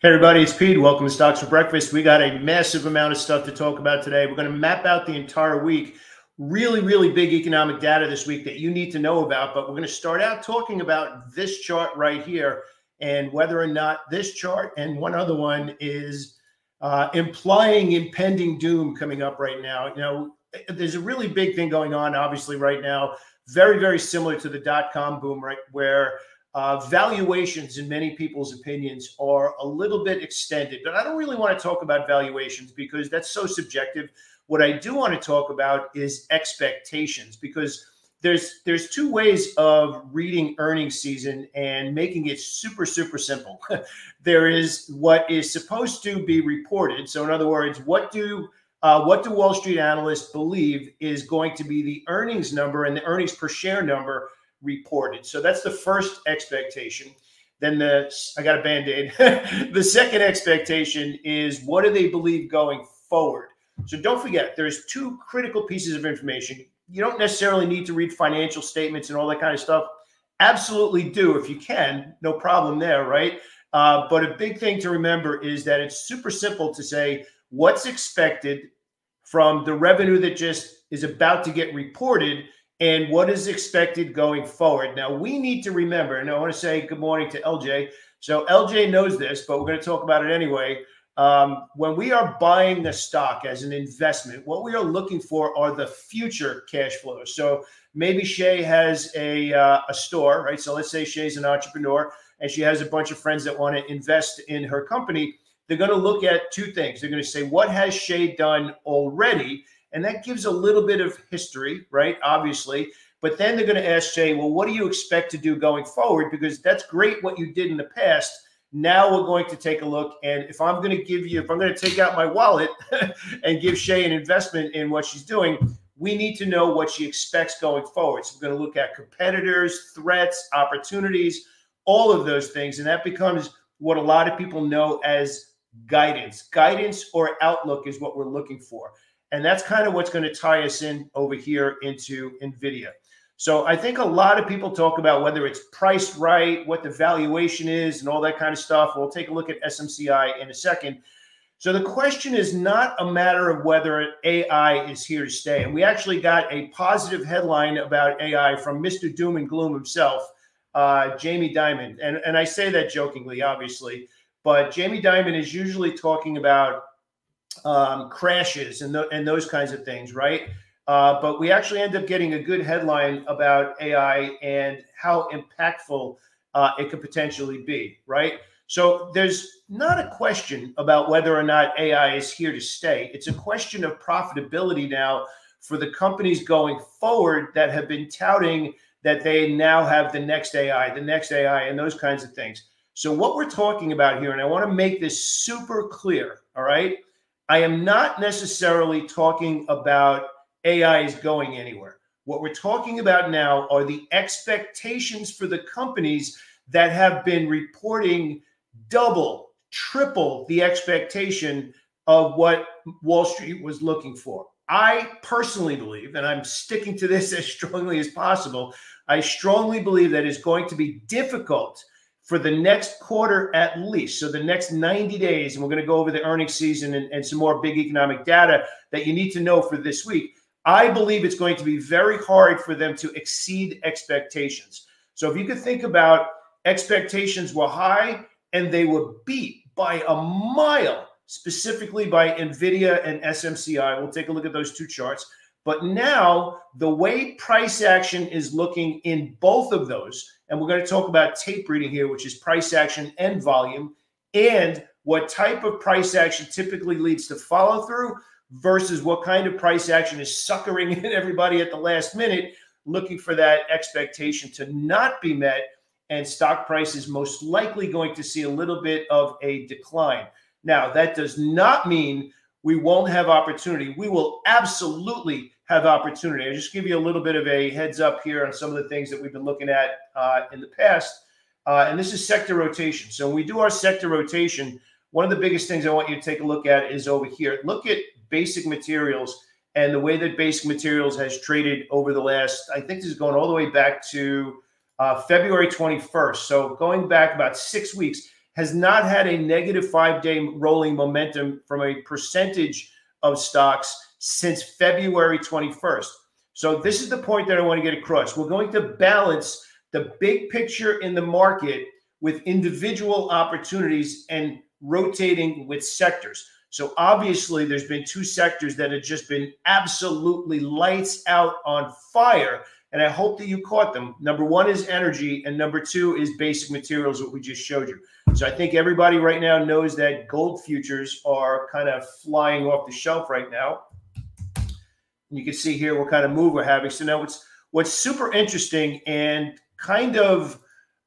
Hey everybody, it's Pete. Welcome to Stocks for Breakfast. We got a massive amount of stuff to talk about today. We're going to map out the entire week. Really big economic data this week that you need to know about, but we're going to start out talking about this chart right here and whether or not this chart and one other one is implying impending doom coming up right now. You know, there's a really big thing going on obviously right now, very similar to the dot-com boom, right, where valuations, in many people's opinions, are a little bit extended. But I don't really want to talk about valuations because that's so subjective. What I do want to talk about is expectations, because there's two ways of reading earnings season and making it super simple. There is what is supposed to be reported. So in other words, what do Wall Street analysts believe is going to be the earnings number and the earnings per share number reported? So that's the first expectation. Then I got a Band-Aid. The second expectation is what do they believe going forward? So don't forget, there's two critical pieces of information. You don't necessarily need to read financial statements and all that kind of stuff. Absolutely do if you can. No problem there, right? But a big thing to remember is that it's super simple to say what's expected from the revenue that just is about to get reported and what is expected going forward. Now, we need to remember, and I want to say good morning to LJ. So LJ knows this, but we're going to talk about it anyway. When we are buying a stock as an investment, what we are looking for are the future cash flows. So maybe Shay has a store, right? So let's say Shay's an entrepreneur and she has a bunch of friends that want to invest in her company. They're going to look at two things. They're going to say, what has Shay done already? And that gives a little bit of history, right? Obviously. But then they're going to ask Jay, well, what do you expect to do going forward? Because that's great what you did in the past. Now we're going to take a look. And if I'm going to take out my wallet and give Shay an investment in what she's doing, we need to know what she expects going forward. So we're going to look at competitors, threats, opportunities, all of those things. And that becomes what a lot of people know as guidance. Guidance or outlook is what we're looking for. And that's kind of what's going to tie us in over here into NVIDIA. So I think a lot of people talk about whether it's priced right, what the valuation is, and all that kind of stuff. We'll take a look at SMCI in a second. So the question is not a matter of whether AI is here to stay. And we actually got a positive headline about AI from Mr. Doom and Gloom himself, Jamie Dimon. And I say that jokingly, obviously. But Jamie Dimon is usually talking about crashes and those kinds of things, right? But we actually end up getting a good headline about AI and how impactful it could potentially be, right? So there's not a question about whether or not AI is here to stay. It's a question of profitability now for the companies going forward that have been touting that they now have the next AI, and those kinds of things. So what we're talking about here, and I want to make this super clear, all right? I am not necessarily talking about AI is going anywhere. What we're talking about now are the expectations for the companies that have been reporting double, triple the expectation of what Wall Street was looking for. I personally believe, and I'm sticking to this as strongly as possible, I strongly believe that it's going to be difficult for the next quarter at least, so the next 90 days, and we're going to go over the earnings season and some more big economic data that you need to know for this week. I believe it's going to be very hard for them to exceed expectations. So if you could think about expectations were high and they were beat by a mile, specifically by NVIDIA and SMCI. We'll take a look at those two charts. But now the way price action is looking in both of those, and we're going to talk about tape reading here, which is price action and volume, and what type of price action typically leads to follow through versus what kind of price action is suckering in everybody at the last minute, looking for that expectation to not be met. And stock price is most likely going to see a little bit of a decline. Now, that does not mean we won't have opportunity. We will absolutely have opportunity. I'll just give you a little bit of a heads up here on some of the things that we've been looking at in the past. And this is sector rotation. So when we do our sector rotation, one of the biggest things I want you to take a look at is over here. Look at basic materials and the way that basic materials has traded over the last, I think this is going all the way back to February 21st. So going back about 6 weeks. has not had a negative five-day rolling momentum from a percentage of stocks since February 21st. So this is the point that I want to get across. We're going to balance the big picture in the market with individual opportunities and rotating with sectors. So obviously there's been two sectors that have just been absolutely lights out on fire, and I hope that you caught them. Number one is energy, and number two is basic materials, what we just showed you. So I think everybody right now knows that gold futures are kind of flying off the shelf right now. And you can see here what kind of move we're having. So now what's super interesting and kind of,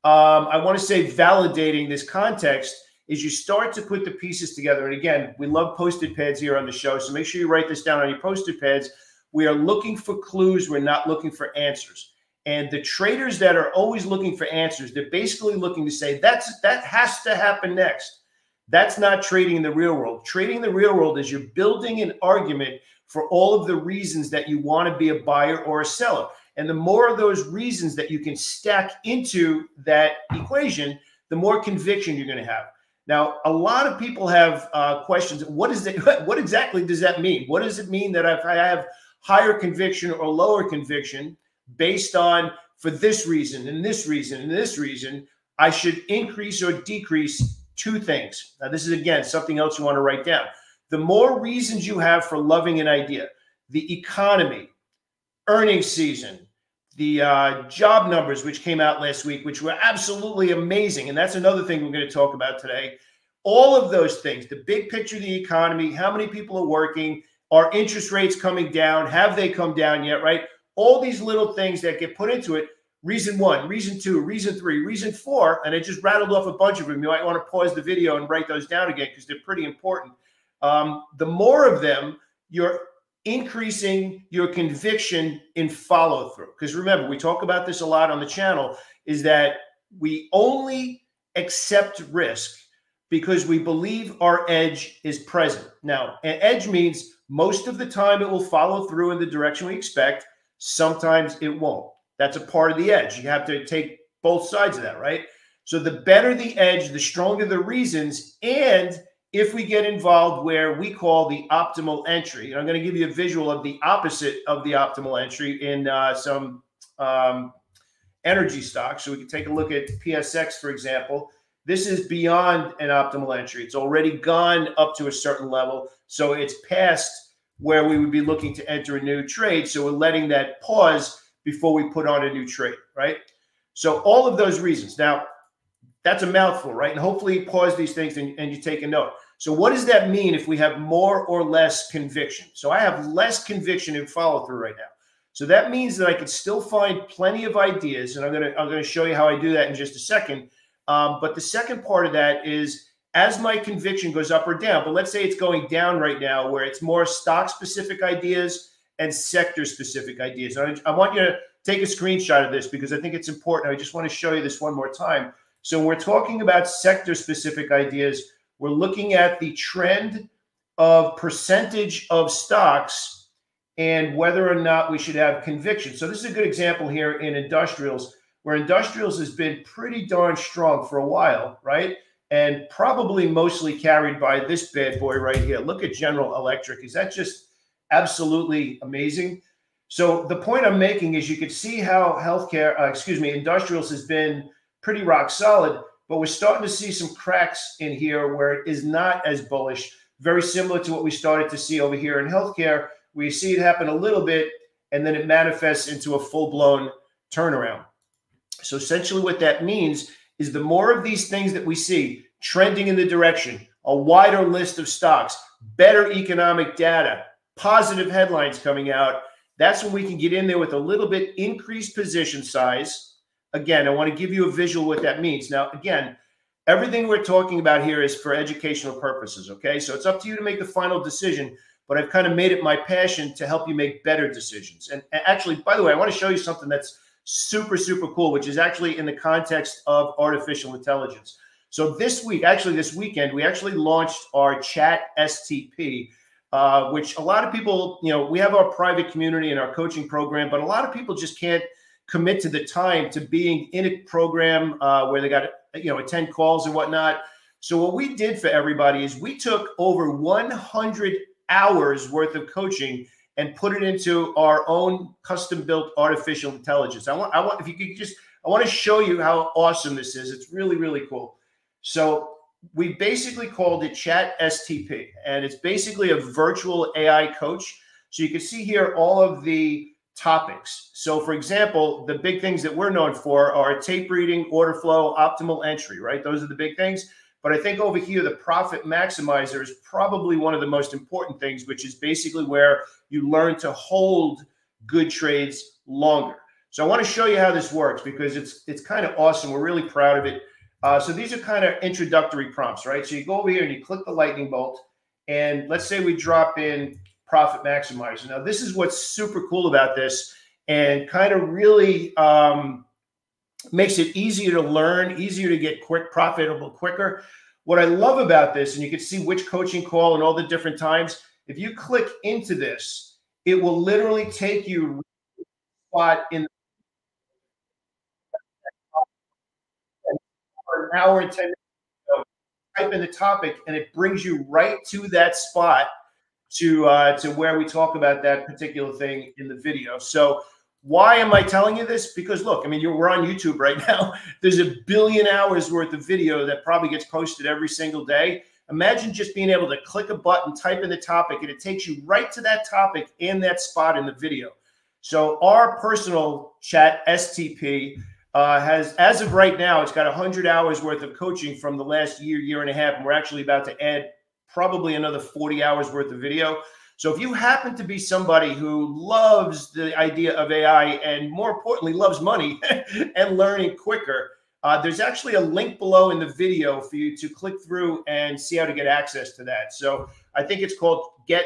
I want to say, validating this context is you start to put the pieces together. And again, we love Post-it pads here on the show, so make sure you write this down on your Post-it pads. We are looking for clues. We're not looking for answers. And the traders that are always looking for answers, they're basically looking to say, that has to happen next. That's not trading in the real world. Trading in the real world is you're building an argument for all of the reasons that you want to be a buyer or a seller. And the more of those reasons that you can stack into that equation, the more conviction you're going to have. Now, a lot of people have questions. What exactly does that mean? What does it mean that if I have higher conviction or lower conviction based on, for this reason and this reason and this reason, I should increase or decrease two things? Now, this is, again, something else you want to write down. The more reasons you have for loving an idea, the economy, earnings season, the job numbers, which came out last week, which were absolutely amazing. And that's another thing we're going to talk about today. All of those things, the big picture of the economy, how many people are working, are interest rates coming down? Have they come down yet, right? All these little things that get put into it. Reason one, reason two, reason three, reason four. And I just rattled off a bunch of them. You might want to pause the video and write those down again because they're pretty important. The more of them, you're increasing your conviction in follow through. Because remember, we talk about this a lot on the channel, is that we only accept risk because we believe our edge is present. Now, an edge means most of the time it will follow through in the direction we expect. Sometimes it won't. That's a part of the edge. You have to take both sides of that, right? So the better the edge, the stronger the reasons, and if we get involved where we call the optimal entry. And I'm going to give you a visual of the opposite of the optimal entry in some energy stocks. So we can take a look at PSX, for example. This is beyond an optimal entry. It's already gone up to a certain level. So it's past where we would be looking to enter a new trade. So we're letting that pause before we put on a new trade, right? So all of those reasons. Now, that's a mouthful, right? And hopefully you pause these things and you take a note. So what does that mean if we have more or less conviction? So I have less conviction in follow-through right now. So that means that I can still find plenty of ideas, and I'm going to show you how I do that in just a second. But the second part of that is as my conviction goes up or down, but let's say it's going down right now where it's more stock-specific ideas and sector-specific ideas. And I want you to take a screenshot of this because I think it's important. I just want to show you this one more time. So when we're talking about sector-specific ideas, we're looking at the trend of percentage of stocks and whether or not we should have conviction. So this is a good example here in industrials, where industrials has been pretty darn strong for a while, right? And probably mostly carried by this bad boy right here. Look at General Electric. Is that just absolutely amazing? So the point I'm making is you could see how healthcare, industrials has been pretty rock solid, but we're starting to see some cracks in here where it is not as bullish, very similar to what we started to see over here in healthcare. We see it happen a little bit, and then it manifests into a full-blown turnaround. So essentially what that means is the more of these things that we see trending in the direction, a wider list of stocks, better economic data, positive headlines coming out, that's when we can get in there with a little bit increased position size. Again, I want to give you a visual what that means. Now, again, everything we're talking about here is for educational purposes, okay? So it's up to you to make the final decision, but I've kind of made it my passion to help you make better decisions. And actually, by the way, I want to show you something that's super, super cool, which is actually in the context of artificial intelligence. So this week, actually this weekend, we actually launched our Chat STP, which a lot of people, you know, we have our private community and our coaching program, but a lot of people just can't commit to the time to being in a program where they got, you know, attend calls and whatnot. So what we did for everybody is we took over 100 hours worth of coaching and put it into our own custom-built artificial intelligence. I want, if you could just, I want to show you how awesome this is. It's really, really cool. So we basically called it Chat STP, and it's basically a virtual AI coach. So you can see here all of the topics. So for example, the big things that we're known for are tape reading, order flow, optimal entry, right? Those are the big things. But I think over here, the profit maximizer is probably one of the most important things, which is basically where you learn to hold good trades longer. So I want to show you how this works because it's kind of awesome. We're really proud of it. So these are kind of introductory prompts, right? So you go over here and you click the lightning bolt, and let's say we drop in profit maximizer. Now, this is what's super cool about this and kind of really makes it easier to learn, easier to get quick, profitable quicker. What I love about this, and you can see which coaching call and all the different times, if you click into this, it will literally take you spot in an hour and 10 minutes ago, type in the topic, and it brings you right to that spot to where we talk about that particular thing in the video. So why am I telling you this? Because look, I mean, we're on YouTube right now. There's a billion hours worth of video that probably gets posted every single day. Imagine just being able to click a button, type in the topic, and it takes you right to that topic and that spot in the video. So our personal Chat STP has, as of right now, it's got 100 hours worth of coaching from the last year, year and a half. And we're actually about to add probably another 40 hours worth of video. So if you happen to be somebody who loves the idea of AI and more importantly, loves money and learning quicker, there's actually a link below in the video for you to click through and see how to get access to that. So I think it's called Get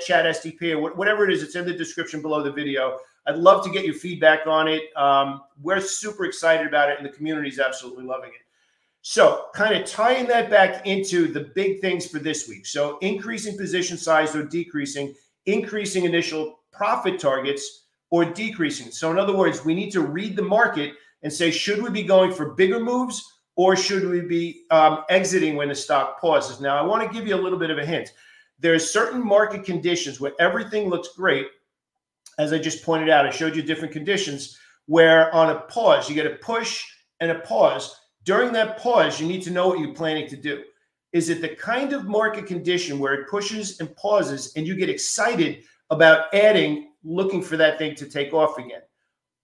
Chat STP or whatever it is. It's in the description below the video. I'd love to get your feedback on it. We're super excited about it, and the community is absolutely loving it. So kind of tying that back into the big things for this week. So increasing position size or decreasing, increasing initial profit targets or decreasing. So in other words, we need to read the market and say, should we be going for bigger moves or should we be exiting when the stock pauses? Now, I want to give you a little bit of a hint. There are certain market conditions where everything looks great. As I just pointed out, I showed you different conditions where on a pause, you get a push and a pause. During that pause, you need to know what you're planning to do. Is it the kind of market condition where it pushes and pauses and you get excited about adding, looking for that thing to take off again?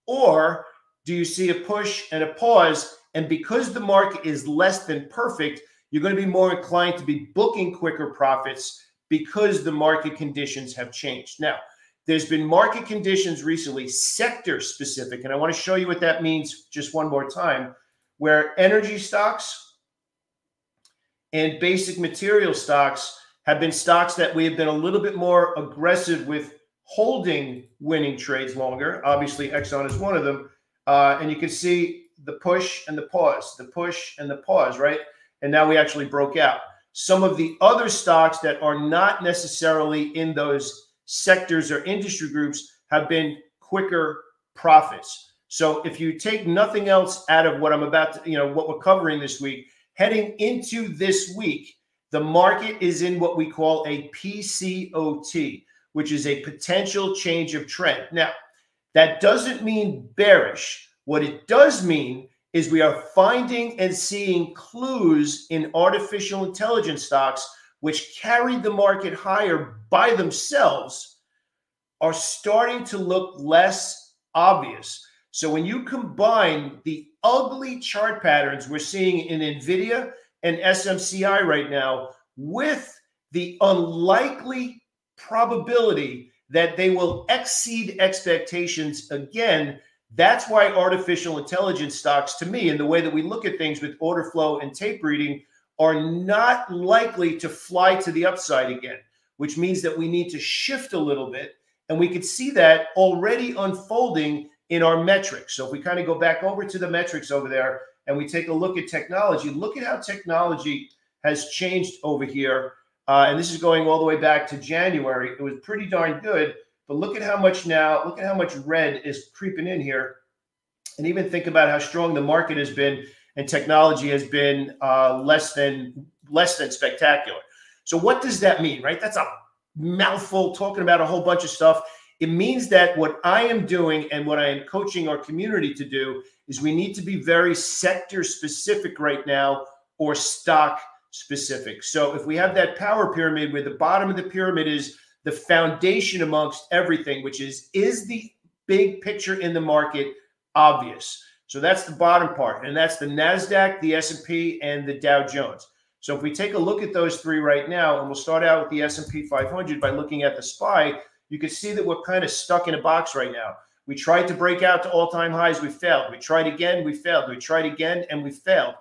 Or do you see a push and a pause, and because the market is less than perfect, you're going to be more inclined to be booking quicker profits because the market conditions have changed? Now, there's been market conditions recently, sector-specific, and I want to show you what that means just one more time, where energy stocks and basic material stocks have been stocks that we have been a little bit more aggressive with holding winning trades longer. Obviously, Exxon is one of them. And you can see the push and the push and the pause, right? And now we actually broke out. Some of the other stocks that are not necessarily in those sectors or industry groups have been quicker profits. So if you take nothing else out of what I'm about to, you know, what we're covering this week, heading into this week, the market is in what we call a PCOT, which is a potential change of trend. Now, that doesn't mean bearish. What it does mean is we are finding and seeing clues in artificial intelligence stocks, which carried the market higher by themselves, are starting to look less obvious. So when you combine the ugly chart patterns we're seeing in NVIDIA and SMCI right now with the unlikely probability that they will exceed expectations again, that's why artificial intelligence stocks, to me, and the way that we look at things with order flow and tape reading, are not likely to fly to the upside again, which means that we need to shift a little bit. And we could see that already unfolding in our metrics. So if we kind of go back over to the metrics over there and we take a look at technology, look at how technology has changed over here. And this is going all the way back to January. It was pretty darn good, but look at how much now, look at how much red is creeping in here. And even think about how strong the market has been and technology has been less than spectacular. So what does that mean, right? That's a mouthful talking about a whole bunch of stuff. It means that what I am doing and what I am coaching our community to do is we need to be very sector specific right now, or stock specific. So if we have that power pyramid where the bottom of the pyramid is the foundation amongst everything, which is the big picture in the market obvious? So that's the bottom part. And that's the NASDAQ, the S&P, and the Dow Jones. So if we take a look at those three right now, and we'll start out with the S&P 500 by looking at the SPY, you can see that we're kind of stuck in a box right now. We tried to break out to all-time highs. We failed. We tried again. We failed. We tried again, and we failed.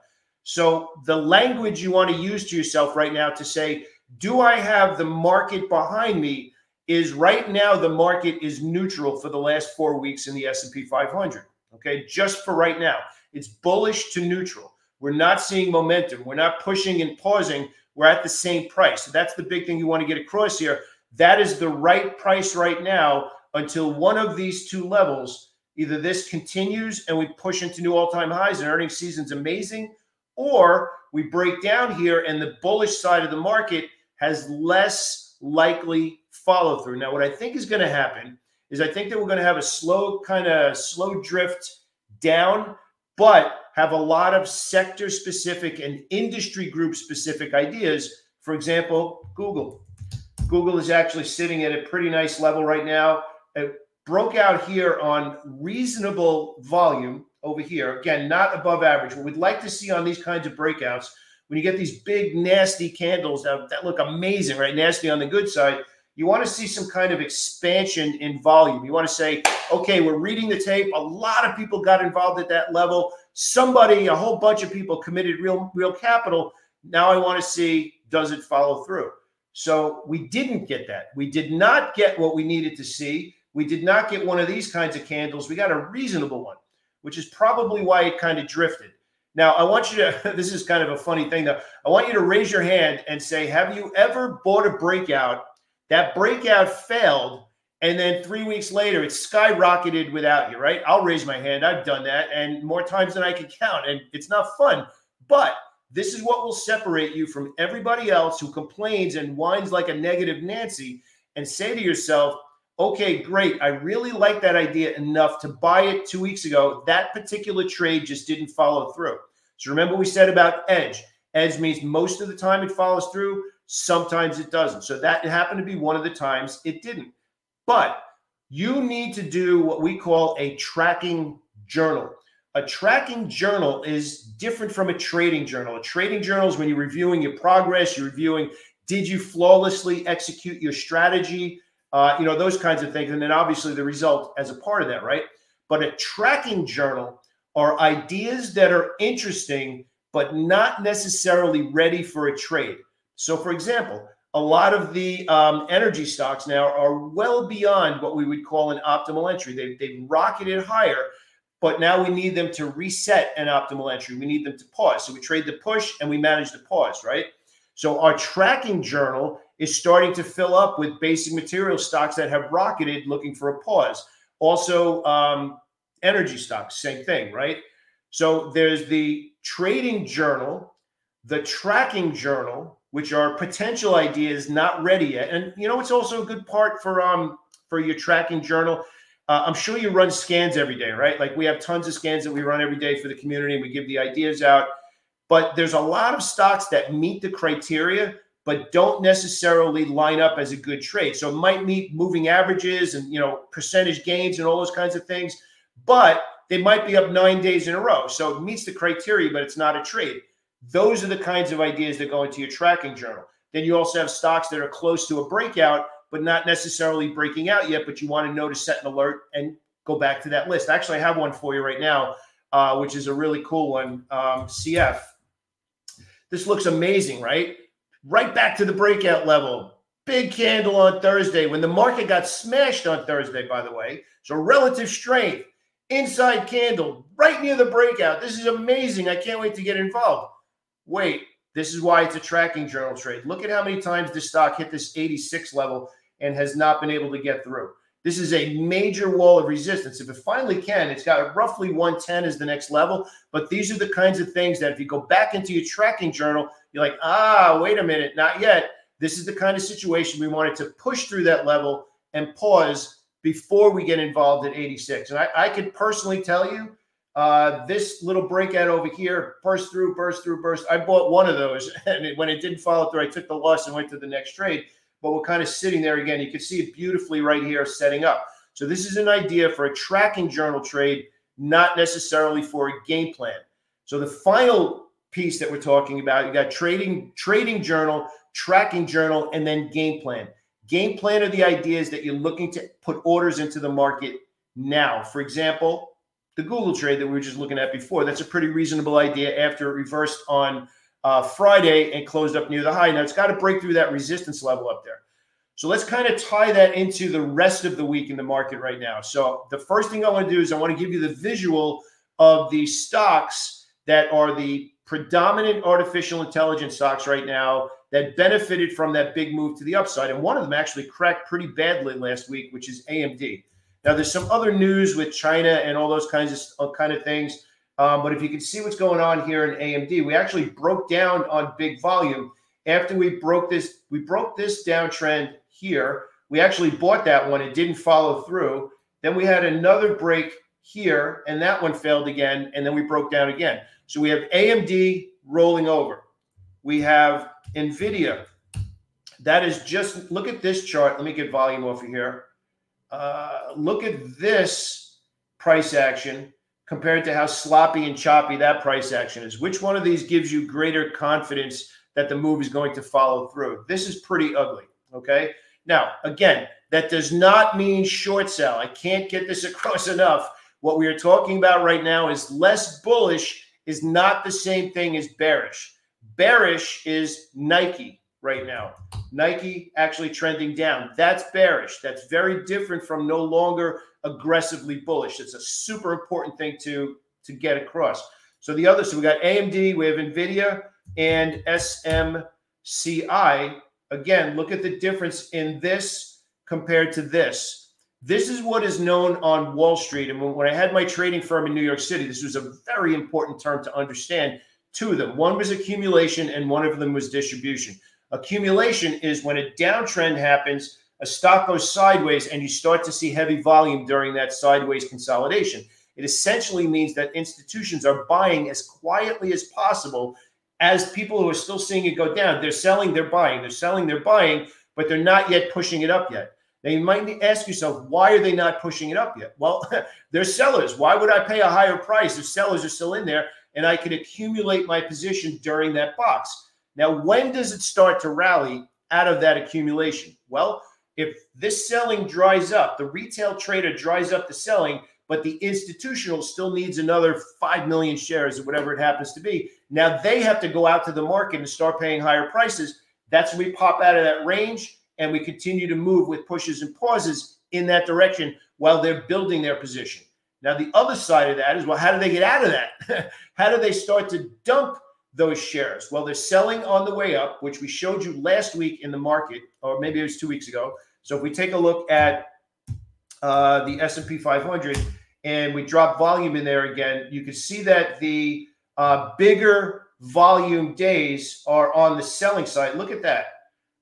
So the language you want to use to yourself right now to say, do I have the market behind me, is right now the market is neutral for the last 4 weeks in the S&P 500, okay? Just for right now. It's bullish to neutral. We're not seeing momentum. We're not pushing and pausing. We're at the same price. So that's the big thing you want to get across here. That is the right price right now until one of these two levels, either this continues and we push into new all-time highs and earnings season's amazing, or we break down here and the bullish side of the market has less likely follow through. Now, what I think is going to happen is I think that we're going to have a slow drift down, but have a lot of sector specific and industry group specific ideas. For example, Google. Google is actually sitting at a pretty nice level right now. It broke out here on reasonable volume over here. Again, not above average. What we'd like to see on these kinds of breakouts, when you get these big, nasty candles that look amazing, right? Nasty on the good side. You want to see some kind of expansion in volume. You want to say, okay, we're reading the tape. A lot of people got involved at that level. Somebody, a whole bunch of people committed real capital. Now I want to see, does it follow through? So we didn't get that. We did not get what we needed to see. We did not get one of these kinds of candles. We got a reasonable one, which is probably why it kind of drifted. Now, I want you to, this is kind of a funny thing though. I want you to raise your hand and say, have you ever bought a breakout? That breakout failed, and then 3 weeks later, it skyrocketed without you, right? I'll raise my hand. I've done that, and more times than I can count, and it's not fun. But this is what will separate you from everybody else who complains and whines like a negative Nancy, and say to yourself, okay, great. I really like that idea enough to buy it 2 weeks ago. That particular trade just didn't follow through. So remember we said about edge. Edge means most of the time it follows through. Sometimes it doesn't. So that happened to be one of the times it didn't. But you need to do what we call a tracking journal. A tracking journal is different from a trading journal. A trading journal is when you're reviewing your progress, you're reviewing, did you flawlessly execute your strategy? You know, those kinds of things. And then obviously the result as a part of that, right? But a tracking journal are ideas that are interesting, but not necessarily ready for a trade. So for example, a lot of the energy stocks now are well beyond what we would call an optimal entry. They've rocketed higher, but now we need them to reset an optimal entry. We need them to pause. So we trade the push and we manage the pause, right? So our tracking journal is starting to fill up with basic material stocks that have rocketed, looking for a pause. Also, energy stocks, same thing, right? So there's the trading journal, the tracking journal, which are potential ideas not ready yet. And you know, it's also a good part for your tracking journal. I'm sure you run scans every day, right? Like we have tons of scans that we run every day for the community and we give the ideas out. But there's a lot of stocks that meet the criteria, but don't necessarily line up as a good trade. So it might meet moving averages and, you know, percentage gains and all those kinds of things, but they might be up 9 days in a row. So it meets the criteria, but it's not a trade. Those are the kinds of ideas that go into your tracking journal. Then you also have stocks that are close to a breakout, but not necessarily breaking out yet, but you want to know to set an alert and go back to that list. Actually, I have one for you right now, which is a really cool one, CF. This looks amazing, right? Right back to the breakout level. Big candle on Thursday when the market got smashed on Thursday, by the way. So relative strength, inside candle, right near the breakout. This is amazing. I can't wait to get involved. Wait, this is why it's a tracking journal trade. Look at how many times this stock hit this 86 level and has not been able to get through. This is a major wall of resistance. If it finally can, it's got roughly 110 as the next level. But these are the kinds of things that if you go back into your tracking journal, you're like, ah, wait a minute, not yet. This is the kind of situation we wanted to push through that level and pause before we get involved at 86. And I could personally tell you this little breakout over here, burst through, burst through, burst. I bought one of those, and when it didn't follow through, I took the loss and went to the next trade. But we're kind of sitting there again. You can see it beautifully right here setting up. So this is an idea for a tracking journal trade, not necessarily for a game plan. So the final piece that we're talking about, you got trading journal, tracking journal, and then game plan. Game plan are the ideas that you're looking to put orders into the market now. For example, the Google trade that we were just looking at before, that's a pretty reasonable idea after it reversed on Friday and closed up near the high. Now, it's got to break through that resistance level up there. So let's kind of tie that into the rest of the week in the market right now. So the first thing I want to do is I want to give you the visual of the stocks that are the predominant artificial intelligence stocks right now that benefited from that big move to the upside. And one of them actually cracked pretty badly last week, which is AMD. Now, there's some other news with China and all those kinds of things. But if you can see what's going on here in AMD, we actually broke down on big volume. After we broke this downtrend here, we actually bought that one. It didn't follow through. Then we had another break here, and that one failed again, and then we broke down again. So we have AMD rolling over. We have NVIDIA. That is just, look at this chart. Let me get volume off of here. Look at this price action compared to how sloppy and choppy that price action is. Which one of these gives you greater confidence that the move is going to follow through? This is pretty ugly, okay? Now, again, that does not mean short sell. I can't get this across enough. What we are talking about right now is less bullish is not the same thing as bearish. Bearish is Nike right now. Nike actually trending down. That's bearish. That's very different from no longer aggressively bullish. It's a super important thing to get across. So the other, so we got AMD, we have NVIDIA, and SMCI. Again, look at the difference in this compared to this. This is what is known on Wall Street. And when I had my trading firm in New York City, this was a very important term to understand. Two of them. One was accumulation and one of them was distribution. Accumulation is when a downtrend happens, a stock goes sideways, and you start to see heavy volume during that sideways consolidation. It essentially means that institutions are buying as quietly as possible as people who are still seeing it go down. They're selling, they're buying, they're selling, they're buying, but they're not yet pushing it up yet. Now, you might ask yourself, why are they not pushing it up yet? Well, they're sellers. Why would I pay a higher price if sellers are still in there and I can accumulate my position during that box? Now, when does it start to rally out of that accumulation? Well, if this selling dries up, the retail trader dries up the selling, but the institutional still needs another 5 million shares or whatever it happens to be. Now, they have to go out to the market and start paying higher prices. That's when we pop out of that range and we continue to move with pushes and pauses in that direction while they're building their position. Now, the other side of that is, well, how do they get out of that? How do they start to dump those shares? Well, they're selling on the way up, which we showed you last week in the market, or maybe it was 2 weeks ago. So if we take a look at the S&P 500 and we drop volume in there again, you can see that the bigger volume days are on the selling side. Look at that.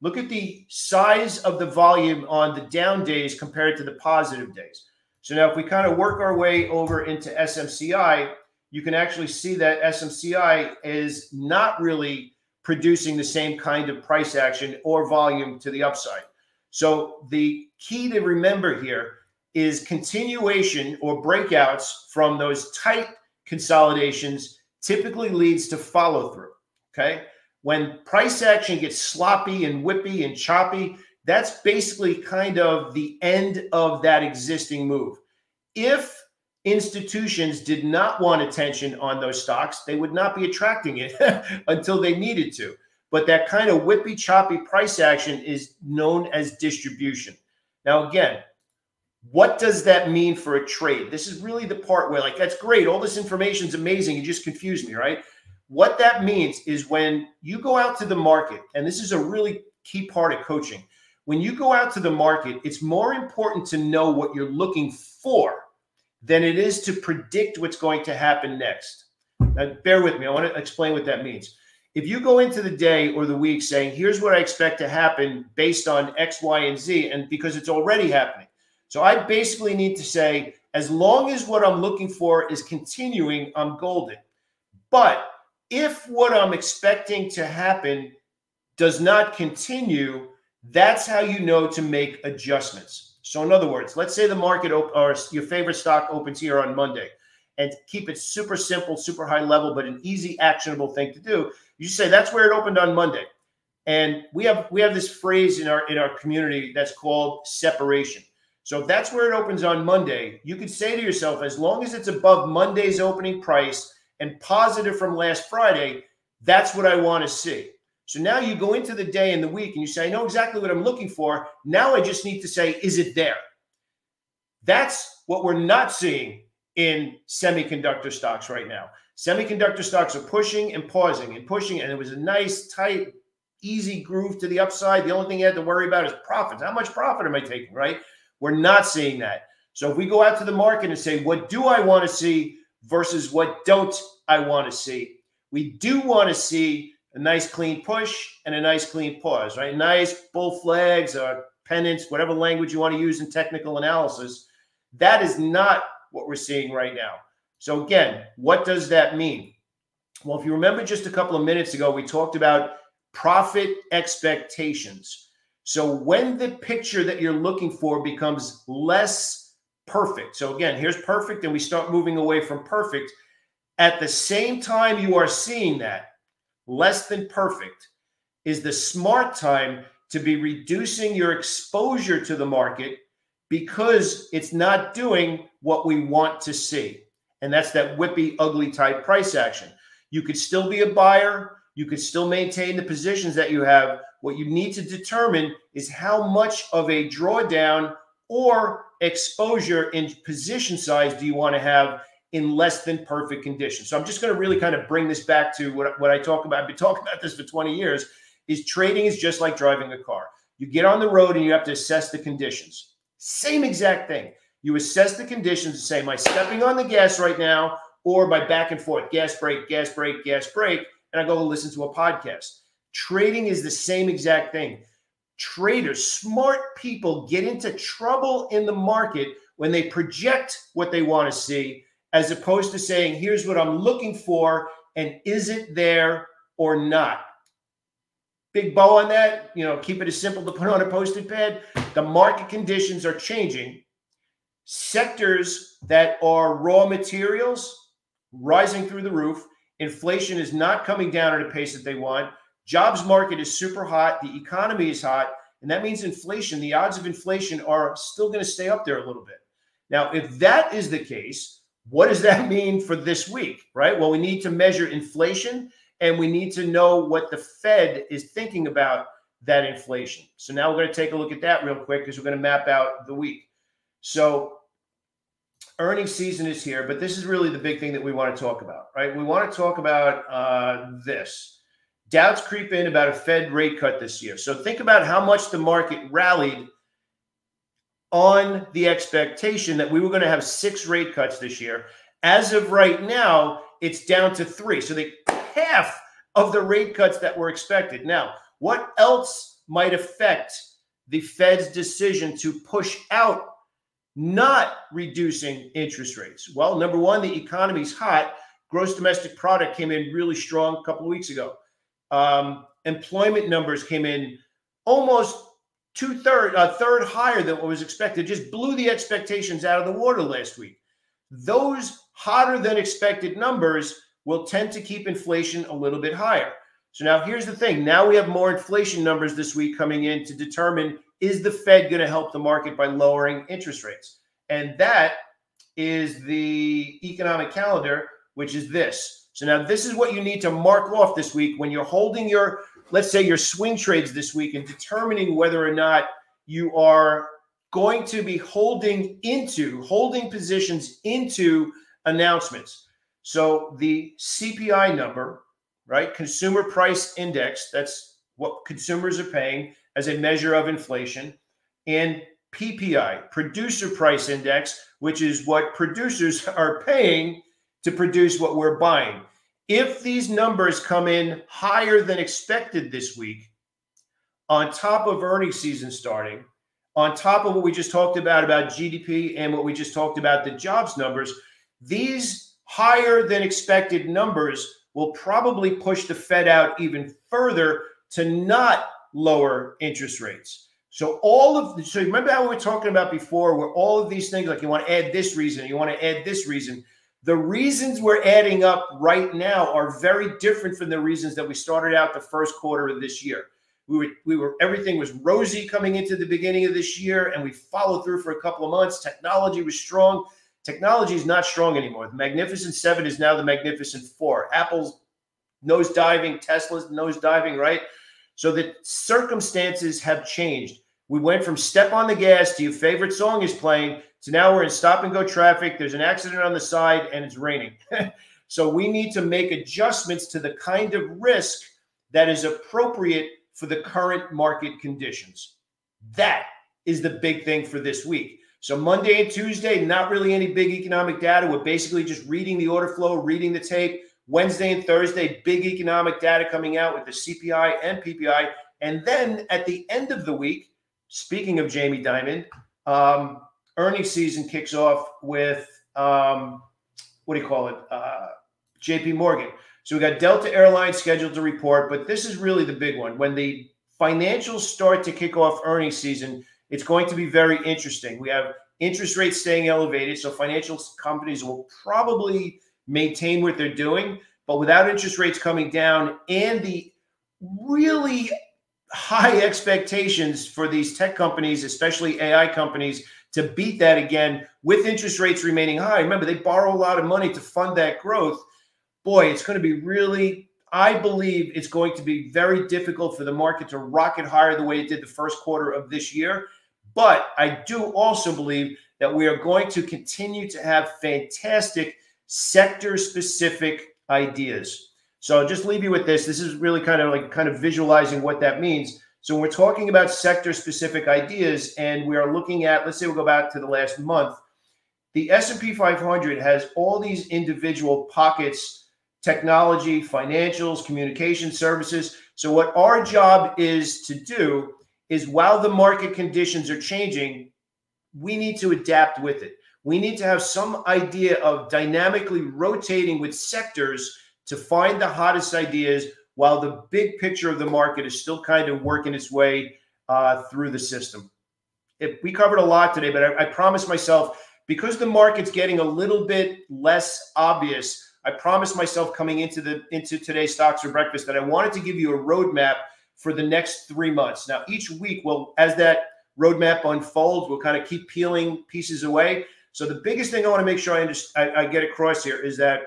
Look at the size of the volume on the down days compared to the positive days. So now if we kind of work our way over into SMCI, you can actually see that SMCI is not really producing the same kind of price action or volume to the upside. So the key to remember here is continuation or breakouts from those tight consolidations typically leads to follow through, okay? When price action gets sloppy and whippy and choppy, that's basically kind of the end of that existing move. If institutions did not want attention on those stocks, they would not be attracting it until they needed to. But that kind of whippy, choppy price action is known as distribution. Now, again, what does that mean for a trade? This is really the part where, like, that's great. All this information is amazing. You just confused me, right? What that means is when you go out to the market, and this is a really key part of coaching, when you go out to the market, it's more important to know what you're looking for than it is to predict what's going to happen next. Now, bear with me. I want to explain what that means. If you go into the day or the week saying, here's what I expect to happen based on X, Y, and Z, and because it's already happening. So I basically need to say, as long as what I'm looking for is continuing, I'm golden. But if what I'm expecting to happen does not continue, that's how you know to make adjustments. So in other words, let's say the market or your favorite stock opens here on Monday, and keep it super simple, super high level, but an easy, actionable thing to do. You say that's where it opened on Monday. And we have this phrase in our community that's called separation. So if that's where it opens on Monday, you could say to yourself, as long as it's above Monday's opening price and positive from last Friday, that's what I want to see. So now you go into the day and the week and you say, I know exactly what I'm looking for. Now I just need to say, is it there? That's what we're not seeing in semiconductor stocks right now. Semiconductor stocks are pushing and pausing and pushing, and it was a nice, tight, easy groove to the upside. The only thing you had to worry about is profits. How much profit am I taking, right? We're not seeing that. So if we go out to the market and say, what do I want to see versus what don't I want to see? We do want to see a nice clean push and a nice clean pause, right? Nice bull flags or pennants, whatever language you want to use in technical analysis. That is not what we're seeing right now. So again, what does that mean? Well, if you remember just a couple of minutes ago, we talked about profit expectations. So when the picture that you're looking for becomes less perfect. So again, here's perfect, and we start moving away from perfect. At the same time you are seeing that less than perfect is the smart time to be reducing your exposure to the market, because it's not doing what we want to see. And that's that whippy, ugly type price action. You could still be a buyer. You could still maintain the positions that you have. What you need to determine is how much of a drawdown or exposure in position size do you want to have in less than perfect conditions. So I'm just going to really kind of bring this back to what I talk about. I've been talking about this for 20 years, is trading is just like driving a car. You get on the road and you have to assess the conditions. Same exact thing. You assess the conditions and say, am I stepping on the gas right now, or by back and forth, gas break, gas break, gas break, and I go listen to a podcast. Trading is the same exact thing. Traders, smart people, get into trouble in the market when they project what they want to see, as opposed to saying, here's what I'm looking for, and is it there or not? Big bow on that, you know, keep it as simple to put on a post-it pad. The market conditions are changing. Sectors that are raw materials, rising through the roof. Inflation is not coming down at a pace that they want. Jobs market is super hot. The economy is hot. And that means inflation, the odds of inflation are still going to stay up there a little bit. Now, if that is the case, what does that mean for this week, right? Well, we need to measure inflation, and we need to know what the Fed is thinking about that inflation. So now we're going to take a look at that real quick, because we're going to map out the week. So earnings season is here, but this is really the big thing that we want to talk about, right? We want to talk about this. Doubts creep in about a Fed rate cut this year. So think about how much the market rallied on the expectation that we were going to have 6 rate cuts this year. As of right now, it's down to 3. So they half of the rate cuts that were expected. Now, what else might affect the Fed's decision to push out not reducing interest rates? Well, number one, the economy's hot. Gross domestic product came in really strong a couple of weeks ago. Employment numbers came in almost a third higher than what was expected. Just blew the expectations out of the water last week. Those hotter than expected numbers will tend to keep inflation a little bit higher. So now here's the thing. Now we have more inflation numbers this week coming in to determine, is the Fed going to help the market by lowering interest rates? And that is the economic calendar, which is this. So now this is what you need to mark off this week when you're holding your, let's say, your swing trades this week, and determining whether or not you are going to be holding positions into announcements. So the CPI number, right? Consumer price index, that's what consumers are paying. as a measure of inflation, and PPI, Producer Price Index, which is what producers are paying to produce what we're buying. If these numbers come in higher than expected this week, on top of earnings season starting, on top of what we just talked about GDP and what we just talked about, the jobs numbers, these higher than expected numbers will probably push the Fed out even further to not lower interest rates. So so remember how we were talking about before, where all of these things, like you want to add this reason, you want to add this reason. The reasons we're adding up right now are very different from the reasons that we started out the first quarter of this year. Everything was rosy coming into the beginning of this year, and we followed through for a couple of months. Technology was strong. Technology is not strong anymore. The Magnificent Seven is now the Magnificent Four. Apple's nosediving, Tesla's nosediving, right? So the circumstances have changed. We went from step on the gas to your favorite song is playing to now we're in stop and go traffic. There's an accident on the side and it's raining. So we need to make adjustments to the kind of risk that is appropriate for the current market conditions. That is the big thing for this week. So Monday and Tuesday, not really any big economic data. We're basically just reading the order flow, reading the tape. Wednesday and Thursday, big economic data coming out with the CPI and PPI. And then at the end of the week, speaking of Jamie Dimon, earnings season kicks off with, J.P. Morgan. So we got Delta Airlines scheduled to report, but this is really the big one. When the financials start to kick off earnings season, it's going to be very interesting. We have interest rates staying elevated, so financial companies will probably maintain what they're doing, but without interest rates coming down and the really high expectations for these tech companies, especially AI companies, to beat that again with interest rates remaining high. Remember, they borrow a lot of money to fund that growth. Boy, it's going to be really, I believe it's going to be very difficult for the market to rocket higher the way it did the first quarter of this year. But I do also believe that we are going to continue to have fantastic sector-specific ideas. So I'll just leave you with this. This is really kind of visualizing what that means. So when we're talking about sector-specific ideas, and we are looking at, let's say we'll go back to the last month, the S&P 500 has all these individual pockets: technology, financials, communication services. So what our job is to do is, while the market conditions are changing, we need to adapt with it. We need to have some idea of dynamically rotating with sectors to find the hottest ideas while the big picture of the market is still kind of working its way through the system. We covered a lot today, but I promised myself, because the market's getting a little bit less obvious, I promised myself coming into today's Stocks for Breakfast that I wanted to give you a roadmap for the next 3 months. Now, each week, well, as that roadmap unfolds, we'll kind of keep peeling pieces away. So the biggest thing I want to make sure I get across here is that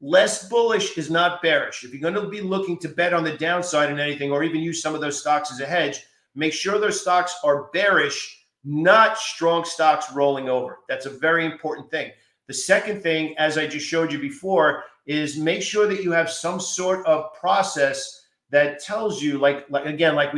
less bullish is not bearish. If you're going to be looking to bet on the downside in anything, or even use some of those stocks as a hedge, make sure those stocks are bearish, not strong stocks rolling over. That's a very important thing. The second thing, as I just showed you before, is make sure that you have some sort of process that tells you, like we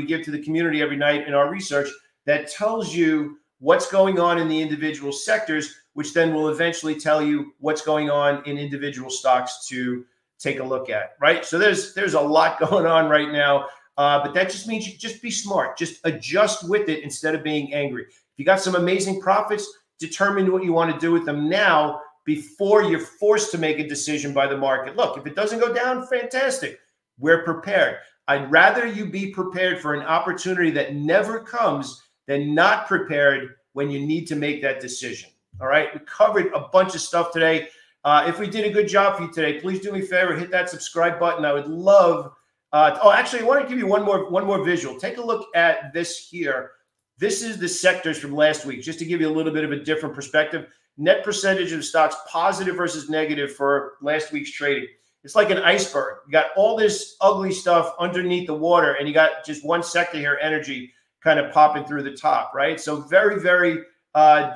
give to the community every night in our research, that tells you what's going on in the individual sectors, which then will eventually tell you what's going on in individual stocks to take a look at, right? So there's a lot going on right now, but that just means you just be smart. Just adjust with it instead of being angry. If you got some amazing profits, determine what you want to do with them now before you're forced to make a decision by the market. Look, if it doesn't go down, fantastic. We're prepared. I'd rather you be prepared for an opportunity that never comes than not prepared when you need to make that decision. All right, we covered a bunch of stuff today. If we did a good job for you today, please do me a favor, hit that subscribe button. I would love, actually, I want to give you one more visual. Take a look at this here. This is the sectors from last week, just to give you a little bit of a different perspective. Net percentage of stocks positive versus negative for last week's trading. It's like an iceberg. You got all this ugly stuff underneath the water, and you got just one sector here, energy, kind of popping through the top, right? So very, very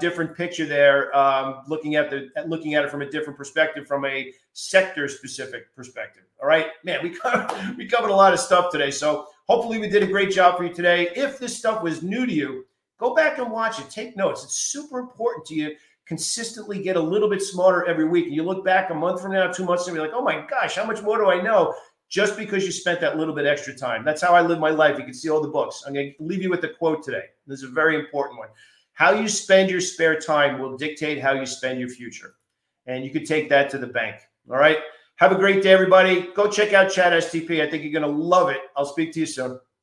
different picture there, looking at it from a different perspective, from a sector-specific perspective. All right, man, we covered a lot of stuff today. So Hopefully we did a great job for you today. If this stuff was new to you, go back and watch it. Take notes. It's super important to you. Consistently get a little bit smarter every week. And you look back a month from now, 2 months, and you're like, oh my gosh, how much more do I know? Just because you spent that little bit extra time. That's how I live my life. You can see all the books. I'm going to leave you with a quote today. This is a very important one. How you spend your spare time will dictate how you spend your future. And you can take that to the bank. All right. Have a great day, everybody. Go check out Chat STP. I think you're going to love it. I'll speak to you soon.